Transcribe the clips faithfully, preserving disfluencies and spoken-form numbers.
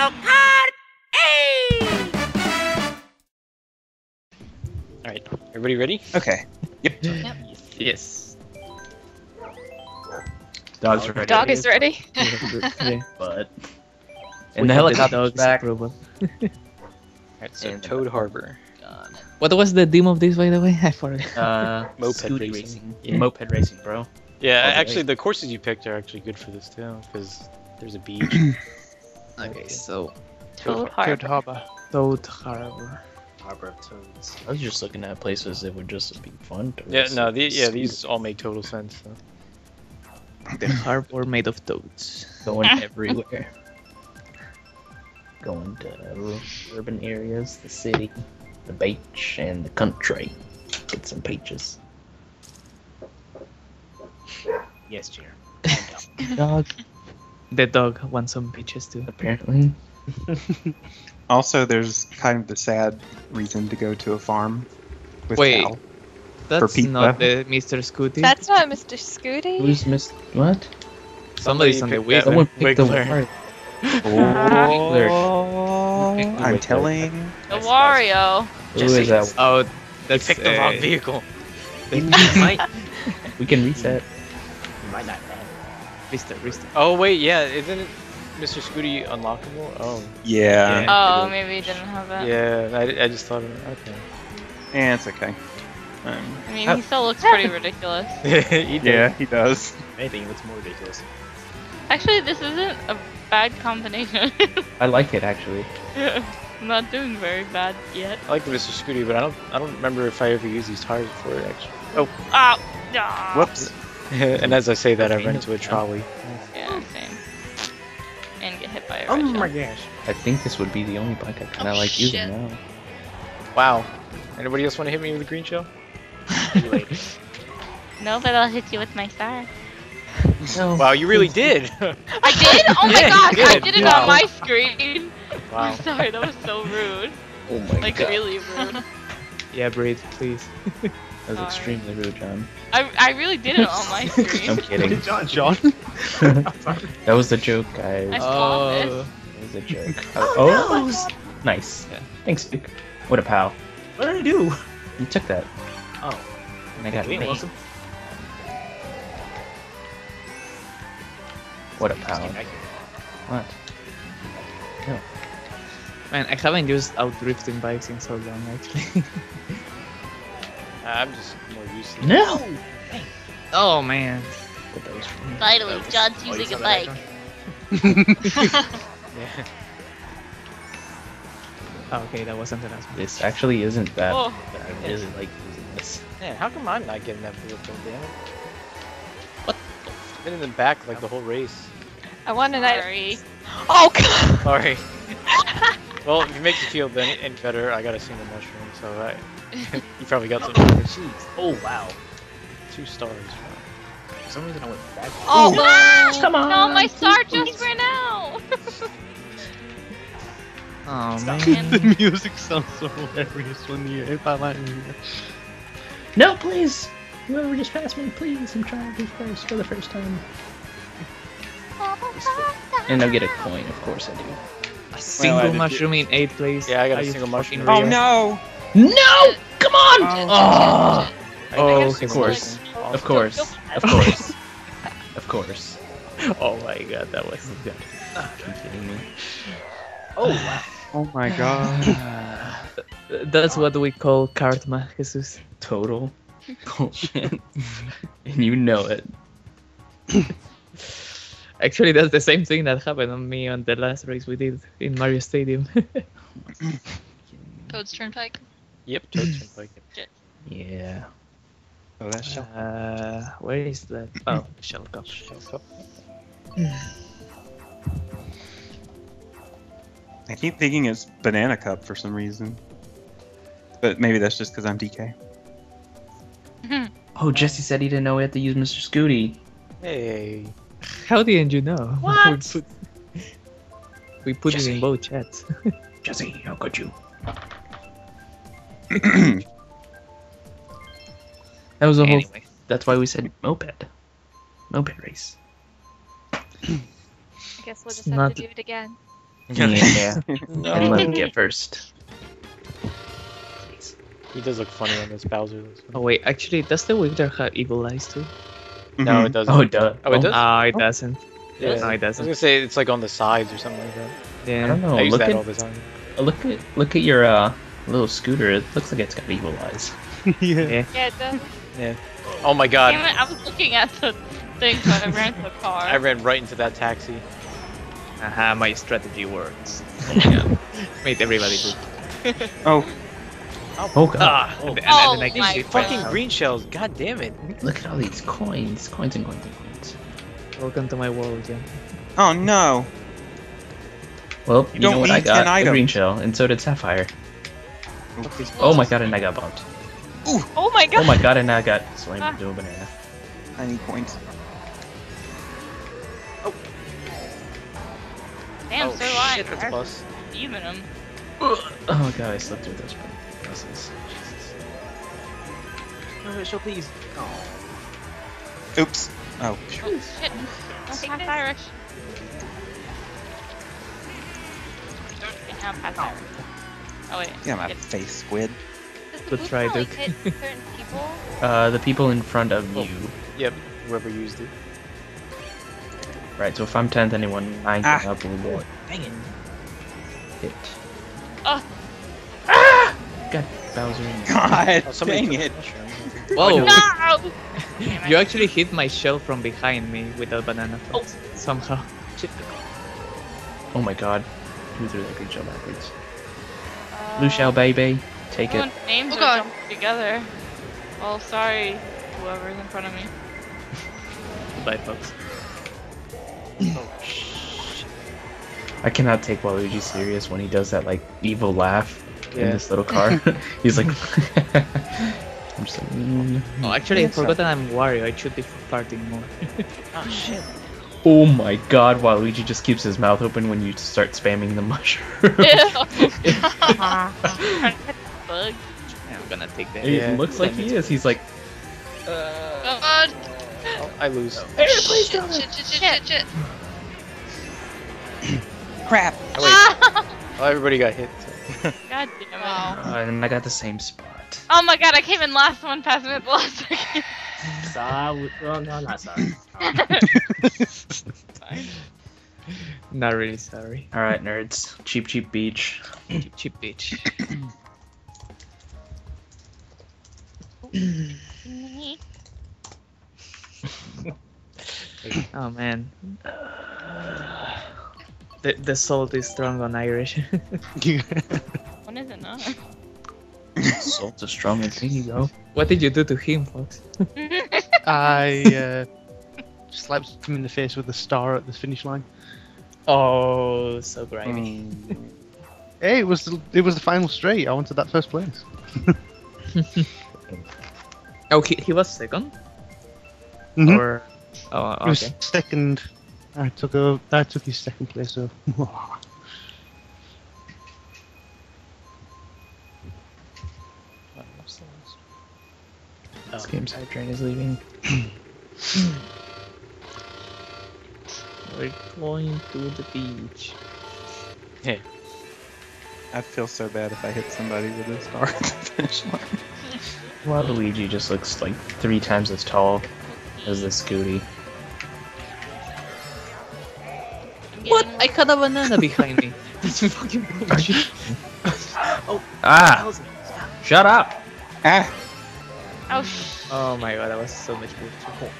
Mario Kart eight! Alright, everybody ready? Okay. Yep. Yep. Yes. Dog's ready. Dog is ready. But... and we the helicopter's back. Alright, so and Toad Harbor. God. What was the theme of this, by the way? I forgot. Uh, Moped Scooty racing. racing. Yeah. Moped racing, bro. Yeah, okay. Actually, the courses you picked are actually good for this, too, because there's a beach. Okay, so... Toad Harbor. Toad Harbor. Toad Harbor. Harbor of Toads. I was just looking at places that would just be fun to race. Yeah, no, the, yeah, these all make total sense. So. The harbor made of toads. Going everywhere. Going to urban areas, the city, the beach, and the country. Get some peaches. Yes, Junior. Dog. The dog wants some peaches too, apparently. Also, there's kind of the sad reason to go to a farm with Wait, Cal that's for not the Mister Scooty. That's not Mister Scooty. Who's Mister What? Somebody's Somebody on the Wii. Someone picked the Wiggler. Oh, Wiggler. I'm telling. The Wario. Who is that? Oh, that's picked the wrong vehicle. We can reset. Might not have. Restart, restart. Oh wait, yeah, isn't it Mister Scooty unlockable? Oh. Yeah. yeah. Oh, maybe you didn't have that. Yeah, I, I just thought of it. Okay. Yeah, it's okay. Um, I mean, he still looks pretty ridiculous. he yeah, he does. If anything, he looks more ridiculous. Actually, this isn't a bad combination. I like it, actually. Yeah, I'm not doing very bad yet. I like Mister Scooty, but I don't I don't remember if I ever used these tires before, actually. Oh. Ow. Oh. Whoops. And as I say that, I run into a trolley. Yeah, same. And get hit by a red Oh my shell. gosh. I think this would be the only bike I kind of oh, like shit. using now. Wow. Anybody else want to hit me with a green shell? No, but I'll hit you with my star. No. Wow, you really did! I did? Oh my yeah, gosh, I did it wow. on my screen! Wow. I'm sorry, that was so rude. Oh my like, god. Like, really rude. Yeah, breathe, please. That was extremely rude, John. I I really did it on my screen. I'm kidding. John, John. That was a joke, guys. I saw oh. this. It was a joke. Oh, oh no, it was... nice. Yeah. Thanks, Duke. What a pal. What did I do? You took that. Oh. And I got me. Awesome. What a pal. What? No. Man, I haven't used outdrifting bikes in so long, actually. I'm just more used to it. No! Hey. Oh man. Finally, John's using a bike. Yeah. Oh, okay, that wasn't an announcement. This actually isn't bad. Oh. I really like using this. Man, how come I'm not getting that vehicle, damn it? What? I've been in the back like the whole race. I want an Sorry. Oh god! Sorry. Well, if it makes you feel any better, I got a single mushroom, so I. You probably got some. Oh wow, two stars. Bro. For some reason I went back. Oh, oh no! Come on! No, my star just please. ran out. Oh Stop. man! The music sounds so hilarious when you hit by lightning. No, please! Whoever just passed me, please! I'm trying to be first for the first time. And I'll get a coin, of course I do. A single well, mushroom in eighth place. Yeah, I got Are a single mushroom. Oh no! No! Come on! Oh, oh, oh of, course. of course. Of course. Of course. Of course. Oh my god, that wasn't good. Are you kidding me? Oh wow. Oh my god. Uh, that's what we call karma, Jesus. Total bullshit. And you know it. Actually, that's the same thing that happened on me on the last race we did in Mario Stadium. Toad's Turnpike? Yep, Toad's Turnpike. Yeah. Oh, that shell. Uh, where is that? Oh, shell cup. Shell cup. I keep thinking it's banana cup for some reason, but maybe that's just because I'm D K. Oh, Jesse said he didn't know we had to use Mister Scooty. Hey, how didn't you know? What? We put, we put it in both chats. Jesse, how could you? That was a anyway. whole. That's why we said moped, moped race. I guess we'll just it's have not, to do it again. Yeah. No. And let him get first. Please. He does look funny on this Bowser. This oh wait, actually, does the Wiggler have evil eyes too? Mm-hmm. No, it doesn't. Oh, it does. Oh, it does. Oh, it doesn't. Yeah. No, it doesn't. I was gonna say it's like on the sides or something like that. Yeah. I don't know. I use look that at, all the time. Look at look at your uh, little scooter. It looks like it's got evil eyes. Yeah. Yeah. Yeah, it does. Yeah. Oh my God. Damn it, I was looking at the thing, but I ran to the car. I ran right into that taxi. Aha, uh-huh, my strategy works. Oh made everybody poop. Oh. Oh, oh god. Ah, oh, and, and, oh and then I my god. Fucking green shells, god damn it. Look at all these coins. Coins and coins and coins. Welcome to my world, yeah. Oh no. Well, you, you don't know what I got? A green shell, and so did Sapphire. Oops. Oh my god, and I got bumped. Ooh. Oh my god. Oh my god, and I got slammed ah. into a banana. I need coins. Damn, oh, so do I. That's close. Even him. Oh god, I slipped through those presses. Jesus. No, Rachel, please. Oh. Oops. Oh, shit. Oh, shit. That's half Irish. Don't half Irish. Oh, wait. Yeah, my it's... face, squid. Let's try to hit certain people? Uh, the people in front of oh. you. Yep, whoever used it. Right, so if I'm tenth, anyone ninth ah. up will reward. Dang it. Hit. Uh. Ah! Got Bowser in there. God, oh, dang it. Whoa. No! You actually hit my shell from behind me with a banana. Oh. Somehow. Oh my god. Who threw that green shell backwards? Uh, Blue shell, baby. Take it. Names oh, are jumping together. Well, sorry, whoever's in front of me. Goodbye, folks. Oh, shit. I cannot take Waluigi serious when he does that like evil laugh yeah. in this little car. He's like, I'm just like, mm. Oh, actually, I forgot that I'm Wario. I should be farting more. Oh shit! Oh my God, Waluigi just keeps his mouth open when you start spamming the mushroom. Bug. I'm gonna take that. It yeah. looks like he is. He's like, uh. Oh, I lose. Oh, hey, please shit, don't. Shit, shit, shit, shit, shit. Crap. Oh, wait. Oh, everybody got hit. So. God damn it. Uh, and I got the same spot. Oh my god, I came in last one past me at the last second. Sorry. Well, no, not sorry. Sorry. Not really sorry. Alright, nerds. Cheap, cheap beach. Cheap, cheap beach. Oh man, the the salt is strong on Irish. When is it not? Salt is strong on Kingo. What did you do to him, folks? I uh, slapped him in the face with a star at the finish line. Oh, so grimy. Um, hey, it was the, it was the final straight. I wanted that first place. Oh, he he was second. Mm-hmm. Or oh, okay. It was second. I took a. I took his second place. So. This game's side train is leaving. We're going to the beach. Hey. I'd feel so bad if I hit somebody with a star at the finish line. Waluigi just looks like three times as tall as the Scooty. What? I cut a banana behind me. That's fucking bullshit. Oh. Ah. Shut up. Ah. Oh. Oh my god, that was so much bullshit.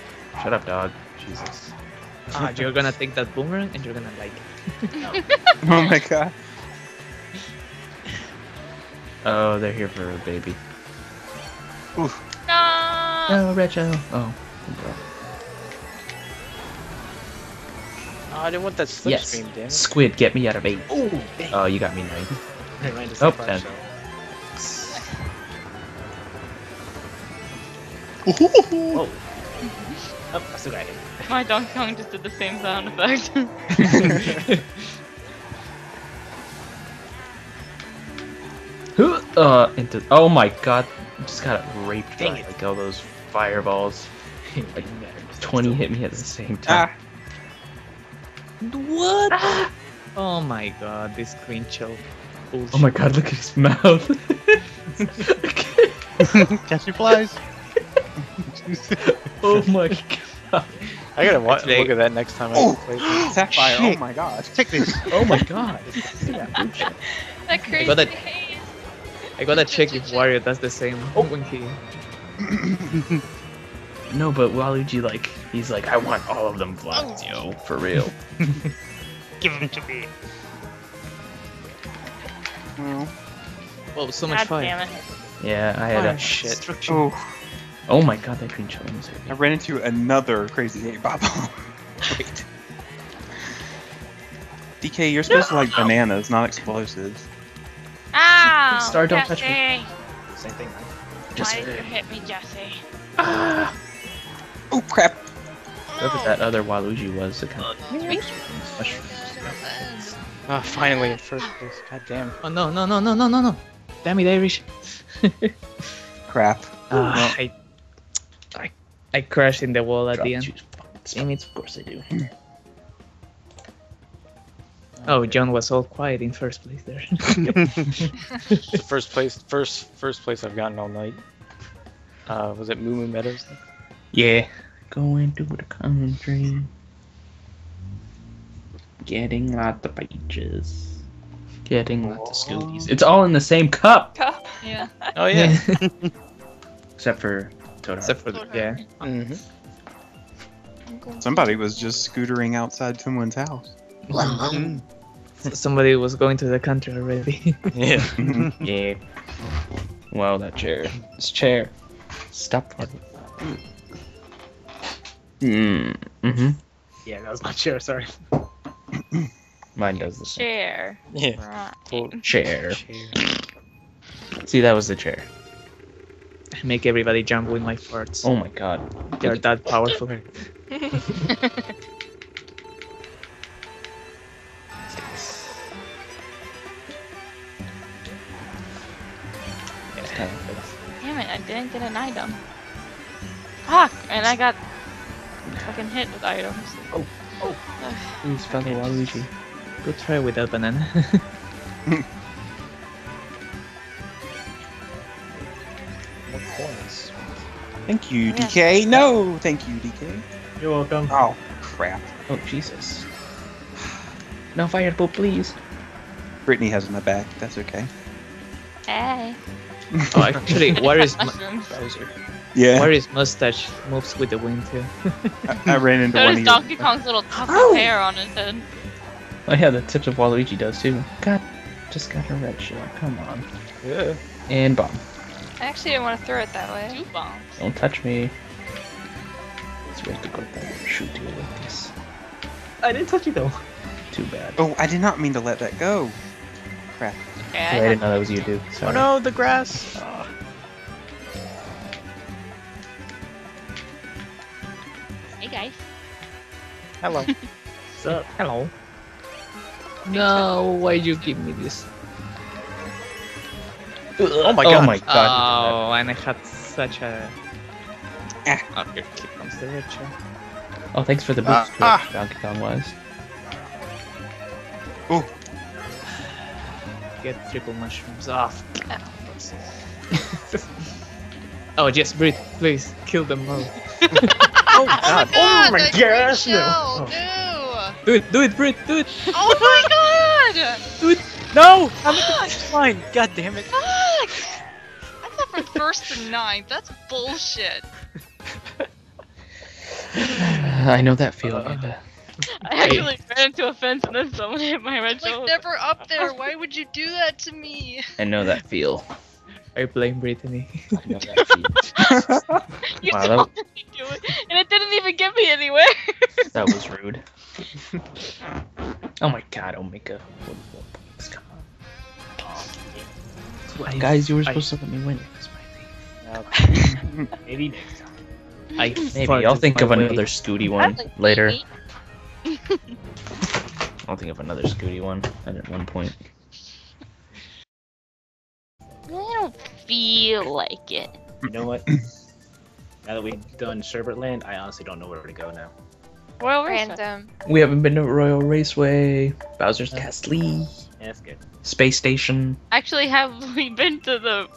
Shut up, dog. Jesus. Ah, you're gonna take that boomerang and you're gonna like it. Oh my god. Oh, they're here for a baby. Oof. No. No, Rachel. Oh. Oh, I didn't want that slipstream, yes. damn it. Squid, get me out of eight. Ooh, oh, you got me nine. Oh, ten. Whoa. Oh, I still got it. My Donkey Kong just did the same sound effect. uh, into, oh my god. Just got raped Dang by it. Like all those fireballs. Like twenty hit me at the same time. Ah. What? Ah. Oh my god, this green chill. Bullshit. Oh my god, look at his mouth. Catch your flies. Oh my god. I gotta watch, look at that next time I oh, play this. Sapphire, shit. Oh my god. Take this. Oh my god. That crazy I gotta, haze. I gotta check if Wario does the same. Oh, Winky. No, but Waluigi, like, he's like, I want all of them flies, yo, for real. Give them to me. Well, whoa, so god much fun. Damn it. Yeah, I had oh, a shit. Oh. Oh my god, that green challenge was heavy. I ran into another crazy eight ball. Wait. D K, you're supposed no, to like no. bananas, not explosives. Ow! Star, don't Jesse. touch me. Same thing, right? Just Why did you hit me, Jesse? Ah! Oh crap! Look at that other Waluigi was. Kind of Ah, oh, finally at first place. God damn. Oh no, no, no, no, no, no, no! Damn it, Irish. Crap. Uh, well, I, I I crashed in the wall at the end. Damn it, of course I do. Oh, John was all quiet in first place there. It's the first place, first first place I've gotten all night. Uh, was it Moo Moo Meadows? Yeah. Going to the country, getting out the beaches, getting out the Scooties. It's all in the same cup. Cup. Yeah. Oh yeah. Except for Toadhart. Except for the, yeah. Mm-hmm. Somebody was just scootering outside someone's house. Somebody was going to the country already. Yeah. Yeah. Wow, that chair. This chair. Stop farting. Mm. Mm-hmm. Yeah, that was my chair, sorry. Mine does the same. Chair. Yeah. Right. Chair. Chair. See, that was the chair. I make everybody jump with my farts. Oh my god. They're that powerful. Six. Yeah. Damn it, I didn't get an item. Fuck! And I got fucking hit with items. Oh, oh. Please, fucking Waluigi. Go try with that banana. Thank you, yeah. D K. No, thank you, D K. You're welcome. Oh, crap. Oh, Jesus. No fireball, please. Brittany has my back. That's okay. Hey. Oh, actually, where is my Bowser? Yeah. Where is mustache moves with the wind too? I, I ran into one. Notice Donkey Kong's little tuft of hair on his head. Oh yeah, the tips of Waluigi does too. God, just got a red shell. Come on. Yeah. And bomb. I actually didn't want to throw it that way. Two bombs. Don't touch me. It's ready to go down and shoot you like this. I didn't touch you though. Too bad. Oh, I did not mean to let that go. Crap. Okay, I, I didn't know that was you, dude. Sorry. Oh no, the grass. Oh. Hey guys. Hello. What's up? Hello. No, why'd you give me this? Oh my god! Oh my god! Oh, and I had such a. Ah. Oh, here comes the red chair. Oh, thanks for the boost. Ah, ah. Donkey Kong was. Oh. Get triple mushrooms off. Oh, just breathe, please. Kill them all. Oh god! Oh my gosh! No! Oh. Do it! Do it! Breathe! Do it! Oh my god! Do it! No! I'm at the fine. God damn it! First to ninth, that's bullshit. I know that feeling. Uh, I actually ran into a fence and then someone hit my red shoulder. Like, never up there, why would you do that to me? I know that feel. I blame Brittany. I know that feel. You wow, told that... me to do it, and it didn't even get me anywhere. That was rude. Oh my god, Omega. Come on. Oh, guys, you were supposed I... to let me win. Maybe next time. I, maybe I'll think of another Scooty one later. I'll think of another Scooty one at one point. I don't feel like it. You know what? Now that we've done Sherbetland, I honestly don't know where to go now. Royal Random. Raceway. We haven't been to Royal Raceway. Bowser's okay. Castle. Yeah, that's good. Space Station. Actually, have we been to the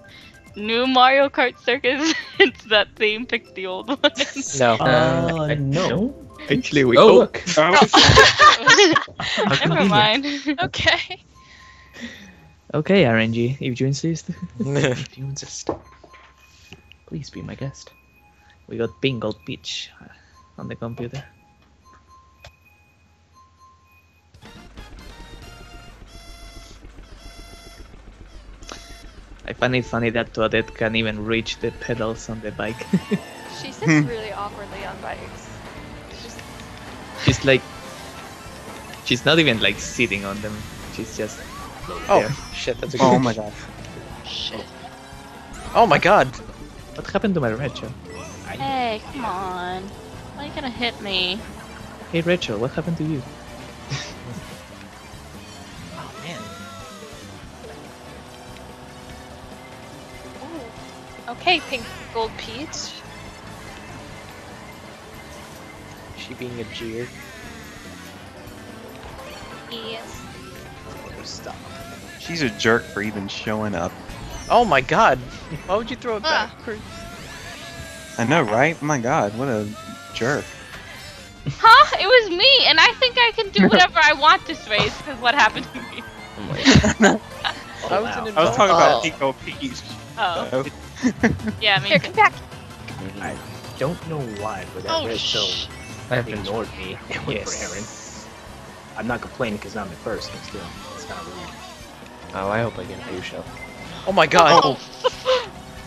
new Mario Kart Circus? It's that same pick the old one. No. Uh, uh, I, no. Actually, we oh, look. Oh. Never mind. Okay. Okay, R N G, if you insist. If you insist. Please be my guest. We got Bingo Peach on the computer. I find it funny that Toadette can't even reach the pedals on the bike. She sits really awkwardly on bikes. Just... She's like... She's not even like sitting on them. She's just... Oh, there. Shit, that's a good Oh my god. Shit. Oh my god! What happened to my Rachel? Hey, come on. Why are you gonna hit me? Hey Rachel, what happened to you? Oh man. Ooh. Okay, Pink Gold Peach. She being a jeer. Yes. Stop. She's a jerk for even showing up. Oh my god! Why would you throw it uh. back? I know, right? My god, what a jerk. Huh? It was me, and I think I can do whatever I want this race, because what happened to me? Oh my god. Oh, I, was wow. I was talking about Pico Peach. Oh. Yeah, me. Here, come back. I don't know why, but that oh, red show ignored me. It went yes. for Aaron. I'm not complaining because I'm the first, but still, it's kind of weird. Oh, I hope I get a new show. Oh my god! Oh.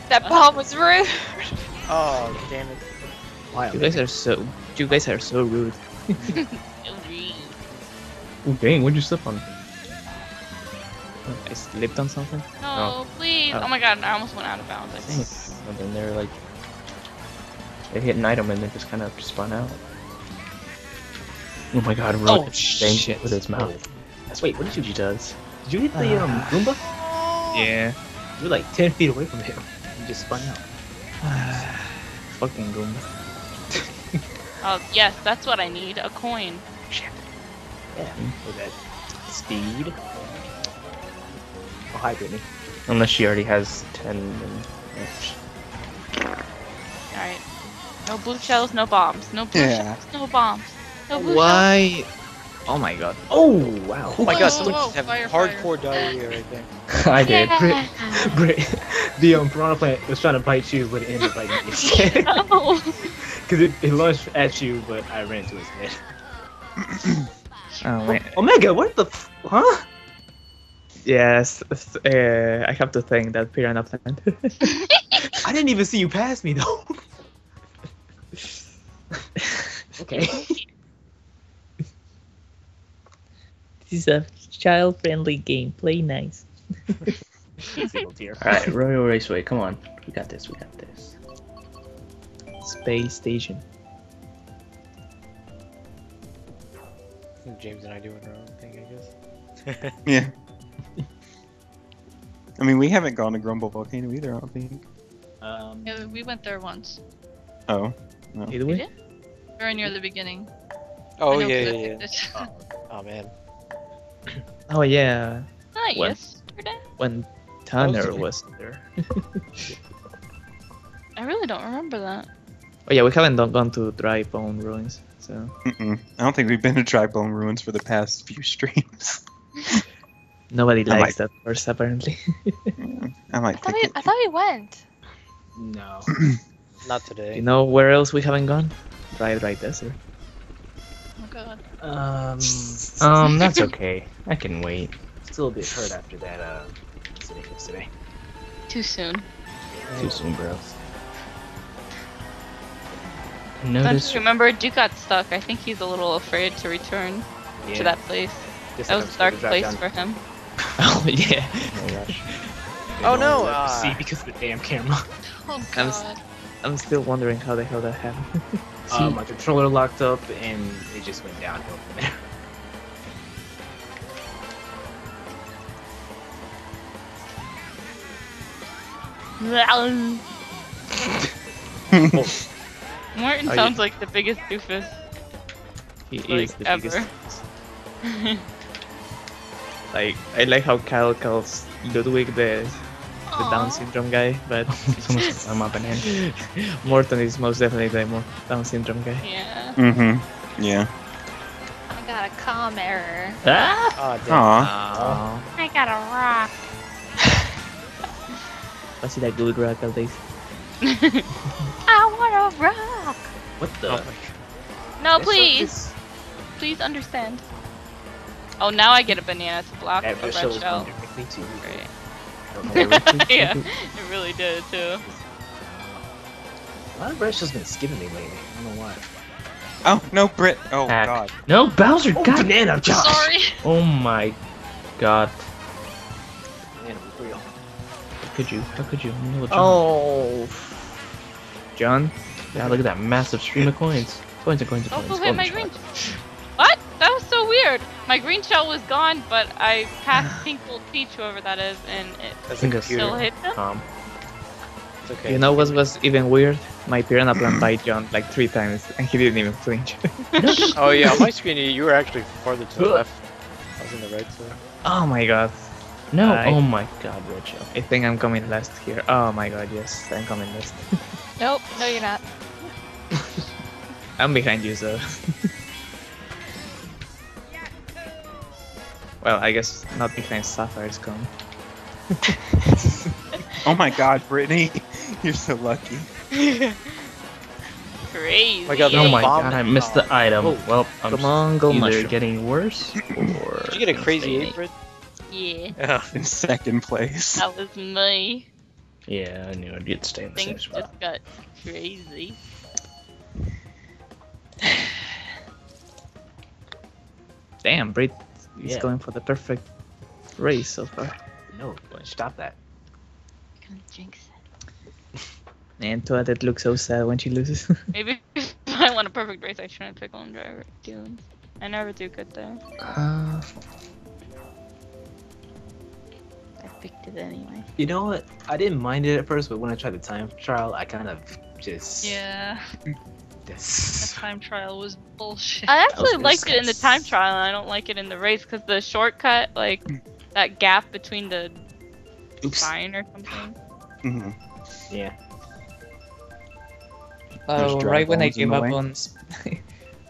That bomb was rude! Oh, damn it. Why you guys are so... You guys are so rude. Oh dang, what'd you slip on? I slipped on something? No, oh. please! Oh. Oh my god, I almost went out of bounds. I think. And then they're like... They hit an item and then just kind of spun out. Oh my god, Road oh, shit with his mouth. That's wait, what did you do? Does? Did you hit the uh, um Goomba? Yeah. You were like ten feet away from him. You just spun out. Fucking Goomba. Oh yes, that's what I need, a coin. Shit. Yeah. For that speed. Oh hi Brittany. Unless she already has ten and alright. No blue shells, no bombs. No blue yeah. shells, no bombs. No Why? Oh my god. Oh wow. Oh my whoa, god, someone just have fire, hardcore fire. diarrhea right there. I did. Yeah. Brit, Brit, the um, piranha plant was trying to bite you, but it ended up biting you. No. Because it, it launched at you, but I ran to its head. Oh man. Omega, what the f- huh? Yes, uh, I have to thank that piranha plant. I didn't even see you pass me though. Okay. This is a child-friendly game. Play nice. Alright, Royal Raceway, come on. We got this, we got this. Space Station. I think James and I doing our own thing, I guess. Yeah. I mean, we haven't gone to Grumble Volcano either, I don't think. Um, yeah, we went there once. Oh. No. Either way? We're near the beginning. Oh, yeah, yeah, yeah. Oh, oh, man. Oh yeah. Not when, yesterday. When Tanner oh, was there. I really don't remember that. Oh yeah, we haven't done, gone to Dry Bone Ruins, so. Mm-mm. I don't think we've been to Dry Bone Ruins for the past few streams. Nobody likes might... that verse apparently. Yeah, I might. I thought, we, I thought we went. No, not today. You know where else we haven't gone? Dry Dry Desert. Oh god. Um, um, that's okay. I can wait. Still a bit hurt after that, uh, today. Too soon. Yeah. Too soon, bro. Notice... Remember, Duke got stuck. I think he's a little afraid to return yeah. to that place. Guess that was a dark place down. for him. Oh, yeah. Oh, gosh. Oh, no! Uh... See, because of the damn camera. Oh, god. I'm, st I'm still wondering how the hell that happened. Uh, my controller locked up and it just went downhill from there. Oh. Martin sounds oh, yeah. like the biggest doofus. He like, is the ever. biggest. Like, I like how Cal calls Ludwig the, the Down syndrome guy, but I'm up and in. Morton is most definitely the Down syndrome guy. Yeah. Mm-hmm. Yeah. I got a calm error. Ah! Oh, aww. Aww. I got a rock. Was it a good rock at least? I want a rock! What the? Oh no, please! Please understand. Oh, now I get a banana to block yeah, the red shell. Too. Great. Yeah, it really did too. A lot of red shells been skipping me lately. I don't know why. Oh no, Brit! Oh Heck. God! No, Bowser! Oh, God. Banana, Josh! Sorry. Oh my God! Banana was real. How could you? How could you? John. Oh, John! Now look at that massive stream of coins! Coins and coins and coins! Oh, wait, my green! What? That was so weird. My green shell was gone, but I passed Pink Little Peach, whoever that is, and it still hit them. Um, it's okay. You know what was even weird? My piranha plant bite John like three times, and he didn't even flinch. Oh yeah, on my screen you were actually farther to the left. I was in the right side. Oh my god. No. I, oh my god, Rich. I think I'm coming last here. Oh my god, yes, I'm coming last. Nope. No, you're not. I'm behind you, so. Well, I guess not behind Sapphire's gone. Oh my god, Brittany! You're so lucky. Crazy. My god, oh my god, I missed the item. Oh, well, I'm Mongo either mushroom. Getting worse or... Did you get a crazy eight, Britt? Yeah. Oh, in second place. That was me. Yeah, I knew I'd get stay in the same spot. Things just got crazy. Damn, Britt. He's yeah. going for the perfect race so far. No, stop that. You're gonna jinx it. Man, Toadette looks so sad when she loses. Maybe if I want a perfect race, I shouldn't pick on driver dunes. I never do good there. Uh, I picked it anyway. You know what? I didn't mind it at first, but when I tried the time trial, I kind of just... Yeah. This. The time trial was bullshit. I actually liked discuss. it in the time trial, and I don't like it in the race because the shortcut, like that gap between the Oops. spine or something. Mm-hmm. Yeah. Oh, right when I gave up way. on,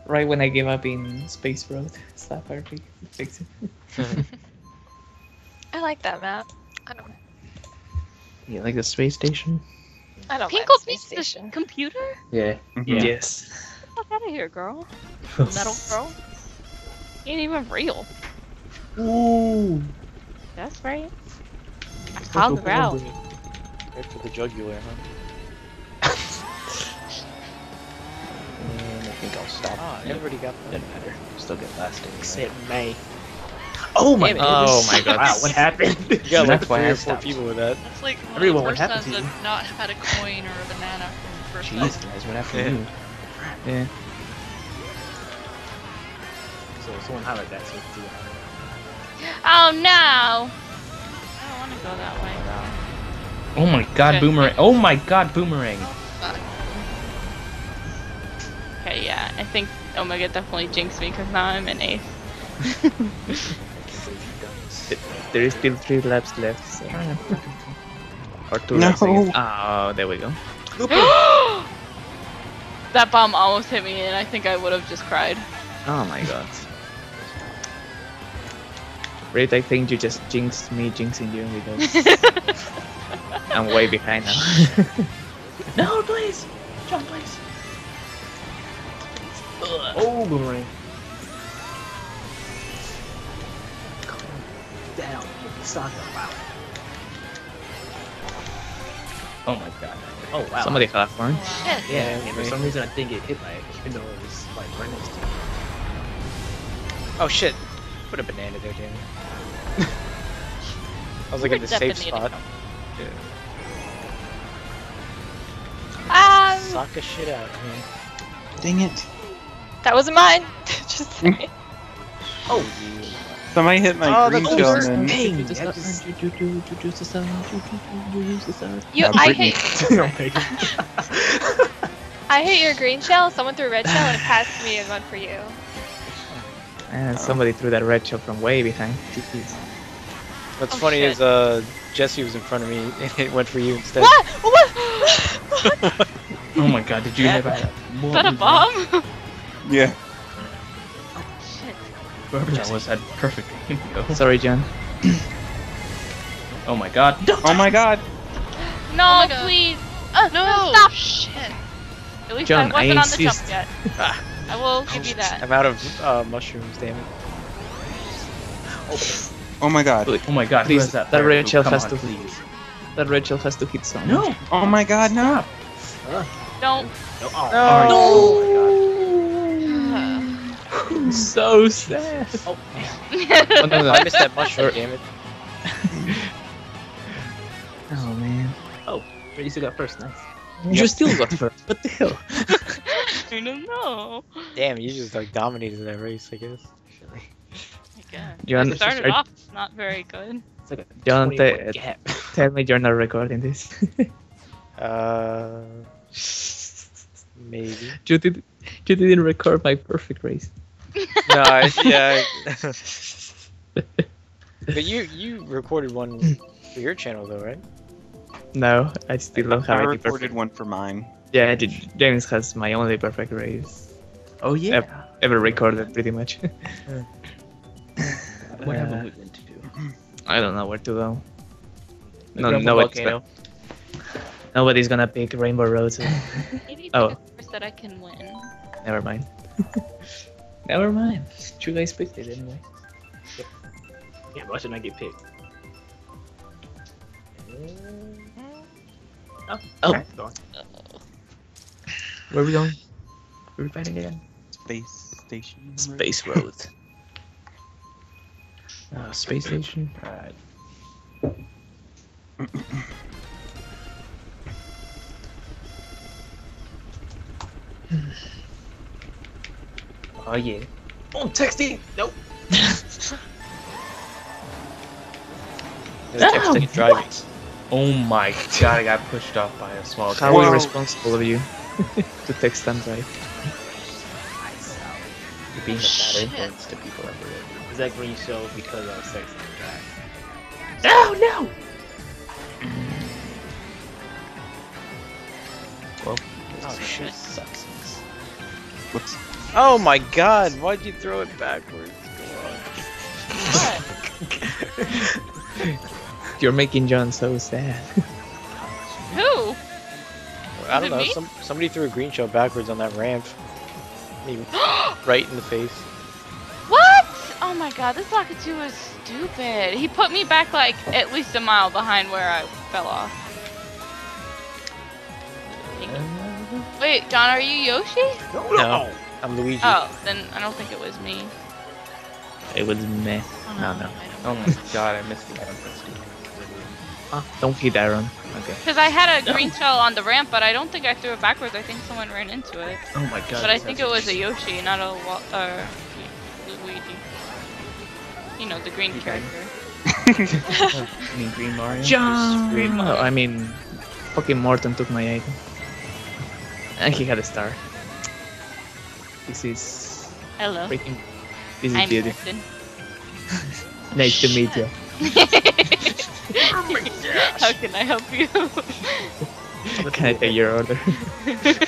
right when I gave up in Space Road, Sapphire fixed it. I like that map. I don't know. You like the space station? I don't Pinkle Peach the computer? Yeah. Mm-hmm. Yeah. Yes. Get out of here, girl. Metal girl. You ain't even real. Ooh. That's right. I called her out. Right for the jugular, huh? And I think I'll stop. Ah, oh, everybody got that. Doesn't matter. Still get last. Except May. Oh my! Oh my God! Wow, what happened? You got like three or four people with that. That's like one Everyone, of the first times I've not had a coin or a banana from the first time. Jeez, guys, what happened? Yeah. yeah. So someone highlight that. So do oh no! I don't want to go that way though. Oh my God, okay. Boomerang! Oh my God, Boomerang! Oh, fuck. Okay, yeah, I think Omega definitely jinxed me because now I'm an ace. There is still three laps left, so... Or two no. laps, I guess. Oh, there we go. That bomb almost hit me, and I think I would have just cried. Oh my god. Britt, I think you just jinxed me jinxing you, because... I'm way behind now. No, please! Jump, please! Oh, boomerang. Down with the soccer. Wow. Oh my god. Oh wow. Somebody got that one. Yeah. Yeah, yeah, for some reason I think it hit my even though it was like right next to me. Oh shit. Put a banana there, damn it. I was like in the safe spot. Yeah. Um, Sock a shit out, man. Dang it. That wasn't mine. Just saying. Oh yeah. Somebody hit my oh, green shell and then... You, I hate... I hit your green shell, someone threw a red shell, and it passed me and one for you. And somebody threw that red shell from way behind. Jeez. What's oh, funny shit. is uh, Jesse was in front of me, and it went for you instead. What? What? What? Oh my god, did you yeah. have more? Is that a bomb? Yeah. Oh, shit. Whoever that was had perfect aim. Sorry, Jen. Oh my god. Oh my god. No, oh god. please. Oh, no, no, stop. Shit. At least John, I wasn't I on the jump yet. I will give you that. I'm out of uh, mushrooms, damn it. Oh, oh my god. Please. Oh my god, please. That, that red shell has to hit. That red shell has to hit someone. No! Oh my god, no! Uh, Don't. No! Oh, no. Oh, oh my god. So sad. Oh, man. Oh, no, no, I missed that mushroom, damn it. Oh man. Oh, Raisa got first, nice. Yep. You still got first, what the hell? I don't know. Damn, you just like dominated that race, I guess. Really. I guess. It started off not very good. It's like a John, gap. Tell me you're not recording this. uh, maybe. You didn't, you didn't record my perfect race. No, I, yeah. I... But you you recorded one for your channel though, right? No, I still don't have. I recorded perfect. one for mine. Yeah, I did. James has my only perfect race. Oh yeah. Ever, ever recorded, pretty much. What have uh, we been to do? I don't know where to go. The no, no volcano. Nobody's gonna pick Rainbow Road. So... Maybe oh. the first that I can win. Never mind. Never mind. You guys picked it anyway. Yeah, why should I get picked? Oh, oh. oh. Where are we going? Where are we fighting again? Space station. Road. Space road. uh, space station. Alright. Oh yeah. Oh, texting. Nope. No, driving. Oh my god, I got pushed off by a small car. How irresponsible of you to text them, right? You're being a bad influence to people everywhere. Is that green show because I was texting and driving? No, no! Well, oh shit, sucks. Whoops. Oh my god, why'd you throw it backwards? What? You're making John so sad. Who? I don't know. Some, somebody threw a green shell backwards on that ramp. Maybe right in the face. What? Oh my god, this Lakitu was stupid. He put me back like at least a mile behind where I fell off. Wait, John, are you Yoshi? No, no. I'm Luigi. Oh, then I don't think it was me. It was me. Oh, no, no. Oh my god, I missed the iron. Ah, oh, don't hit iron. Okay. Because I had a no. green shell on the ramp, but I don't think I threw it backwards. I think someone ran into it. Oh my god. But I think it was a Yoshi, not a uh, Luigi. You know, the green okay. character. I mean, Green Mario? John! Green Mario. Oh, I mean, fucking Morton took my item. And he had a star. This is... Hello. Freaking... This is I'm beauty. Nice to meet you. How can I help you? Can I take your order? Why did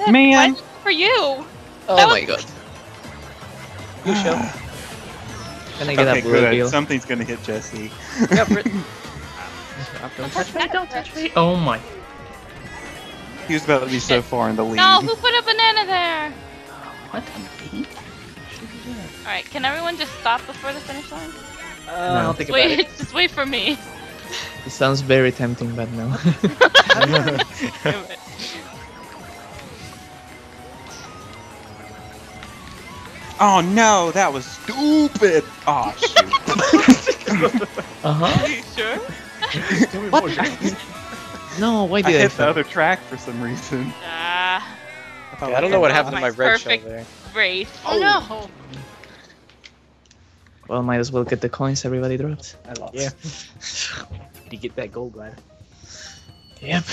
that Man. Question for you? Oh that my was... god. You show. Can I get okay, that blue deal? Something's gonna hit Jesse. Yep, don't touch me, don't touch me. Oh my. He was about to be so far in the lead. No, who put a banana there? What? Alright, can everyone just stop before the finish line? Uh, no, I'll think wait, about it. Just wait for me. It sounds very tempting, but no. Oh no, that was stupid! Oh shoot. Uh-huh. Are you sure? What? No, why did I hit the other track for some reason? Uh, oh, I don't know what happened to my red shell there. Race. Oh no! Well, might as well get the coins everybody dropped. I lost. Yeah. Did you get that gold, lad? Yep,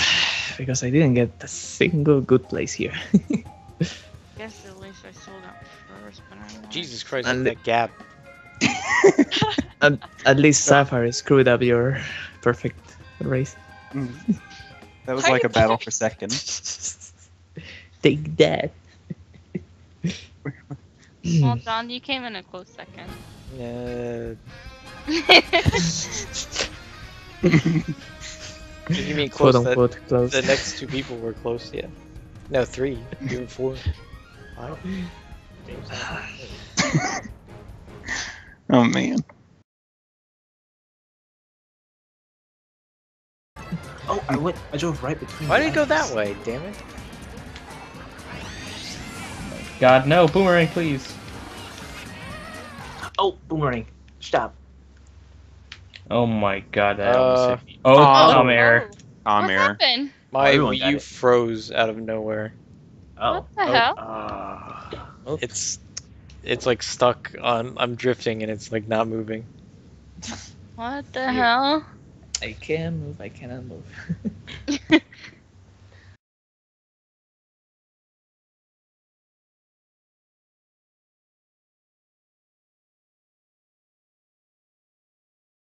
because I didn't get a single good place here. Yes, at least I sold out first, but I don't. Jesus Christ, and that gap. at, at least Sapphire screwed up your perfect race. Mm. That was like a battle for second. Take that. Well, Don, you came in a close second. Yeah. You mean close? Quote unquote close. The next two people were close, yeah. No, three. You were four. Wow. Oh man. Oh, I went. I drove right between. Why did it go that way? Damn it. God, no, boomerang, please. Oh, boomerang. Stop. Oh my god, that uh, was Oh, I'm air. I'm air. My Wii U froze out of nowhere. Oh. What the oh. hell? Uh, it's it's like stuck on. I'm drifting and it's like not moving. What the yeah. hell? I can move, I cannot move.